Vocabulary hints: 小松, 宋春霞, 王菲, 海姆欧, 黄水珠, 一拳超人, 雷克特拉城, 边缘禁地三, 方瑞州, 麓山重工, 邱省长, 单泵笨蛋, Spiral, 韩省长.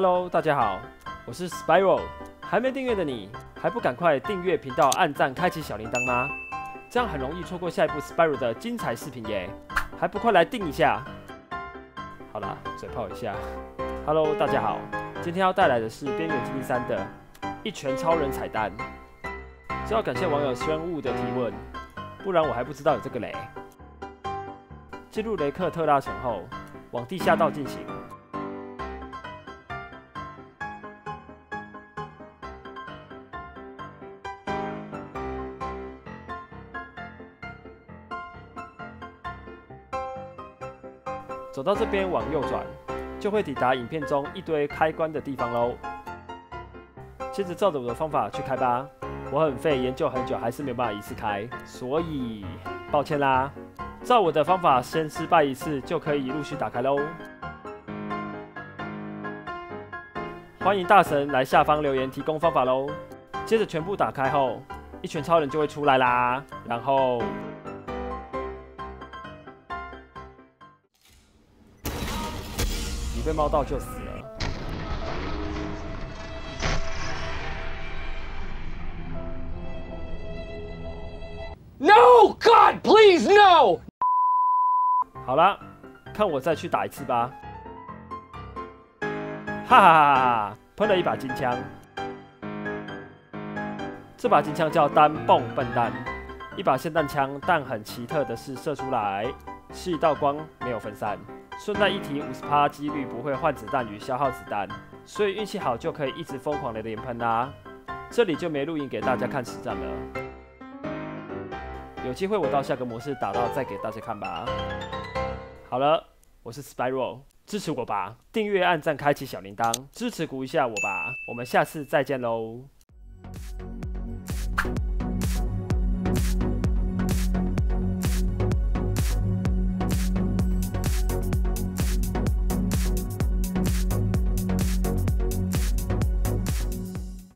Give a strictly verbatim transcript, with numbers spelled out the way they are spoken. Hello， 大家好，我是 Spiral。还没订阅的你，还不赶快订阅频道、按赞、开启小铃铛吗？这样很容易错过下一部 Spiral 的精彩视频耶！还不快来订一下？好啦，嘴炮一下。Hello， 大家好，今天要带来的是《边缘禁地三》的一拳超人彩蛋。这要感谢网友宣物的提问，不然我还不知道有这个雷。进入雷克特拉城后，往地下道进行。 走到这边往右转，就会抵达影片中一堆开关的地方喽。接着照着我的方法去开吧。我很废，研究很久还是没有办法一次开，所以抱歉啦。照我的方法先失败一次，就可以陆续打开喽。欢迎大神来下方留言提供方法喽。接着全部打开后，一拳超人就会出来啦。然后。 被猫到就死了。No God, please no！ 好啦，看我再去打一次吧。哈哈哈！喷了一把金枪，这把金枪叫单泵笨蛋，一把霰弹枪，但很奇特的是射出来是一道光，没有分散。 顺带一提， 百分之五十 几率不会换子弹与消耗子弹，所以运气好就可以一直疯狂的连喷啦。这里就没录影给大家看实战了，有机会我到下个模式打到再给大家看吧。好了，我是 Spiral， 支持我吧，订阅、按赞、开启小铃铛，支持鼓一下我吧，我们下次再见喽。